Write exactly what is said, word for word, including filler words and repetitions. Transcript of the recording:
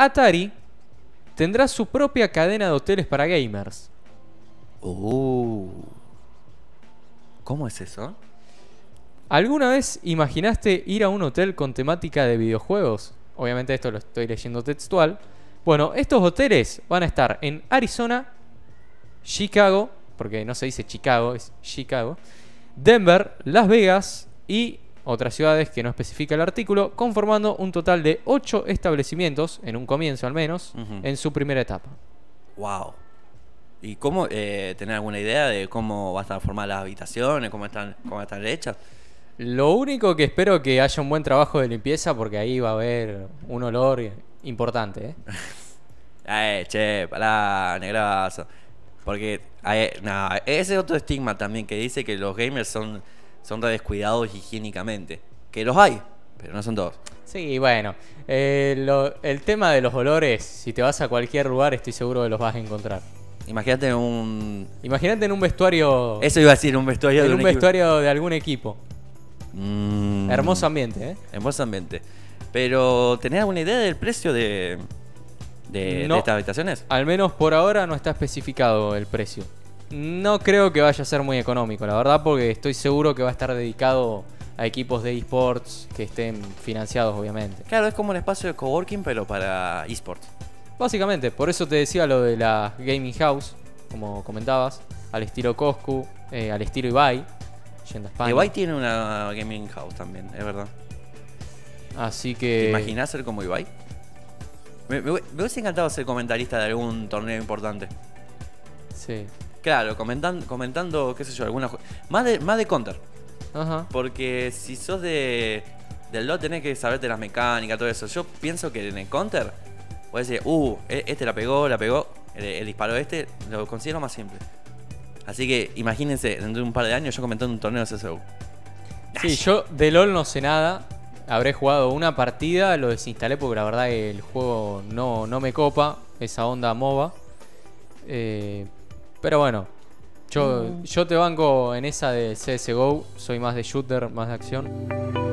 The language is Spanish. Atari tendrá su propia cadena de hoteles para gamers. Uh, ¿Cómo es eso? ¿Alguna vez imaginaste ir a un hotel con temática de videojuegos? Obviamente esto lo estoy leyendo textual. Bueno, estos hoteles van a estar en Arizona, Chicago, porque no se dice Chicago, es Chicago, Denver, Las Vegas y otras ciudades que no especifica el artículo, conformando un total de ocho establecimientos, en un comienzo al menos, uh-huh. en su primera etapa. Wow. ¿Y cómo, eh, tener alguna idea de cómo va a estar formada las habitaciones, cómo están, cómo están hechas? Lo único que espero que haya un buen trabajo de limpieza, porque ahí va a haber un olor importante, ¿eh? eh che, pará, negrazo. Porque eh, nah, ese otro estigma también que dice que los gamers son... son redescuidados higiénicamente. Que los hay, pero no son todos. Sí, bueno, eh, lo, el tema de los olores, si te vas a cualquier lugar, estoy seguro que los vas a encontrar. Imagínate en un... Imagínate en un vestuario... Eso iba a decir, un vestuario de un, un vestuario de algún equipo. Mm. Hermoso ambiente, ¿eh? Hermoso ambiente. Pero, ¿tenés alguna idea del precio de, de, no, de estas habitaciones? Al menos por ahora no está especificado el precio. No creo que vaya a ser muy económico, la verdad, porque estoy seguro que va a estar dedicado a equipos de eSports que estén financiados, obviamente. Claro, es como un espacio de coworking, pero para eSports. Básicamente, por eso te decía lo de la gaming house, como comentabas, al estilo Coscu, eh, al estilo Ibai, yendo a España. Ibai tiene una gaming house también, es verdad. Así que... ¿Te imaginás ser como Ibai? Me, me, me hubiese encantado ser comentarista de algún torneo importante. Sí. Claro, comentan, comentando, qué sé yo, alguna... Más de, más de Counter. Ajá. Porque si sos de... del LoL tenés que saberte las mecánicas, todo eso. Yo pienso que en el Counter podés decir, uh, este la pegó, la pegó, el, el disparo este, lo considero más simple. Así que imagínense, dentro de un par de años yo comentando un torneo de C S G O. Sí, yo de LoL no sé nada. Habré jugado una partida, lo desinstalé porque la verdad el juego no, no me copa. Esa onda MOBA. Eh... Pero bueno, yo, yo te banco en esa de C S G O, soy más de shooter, más de acción.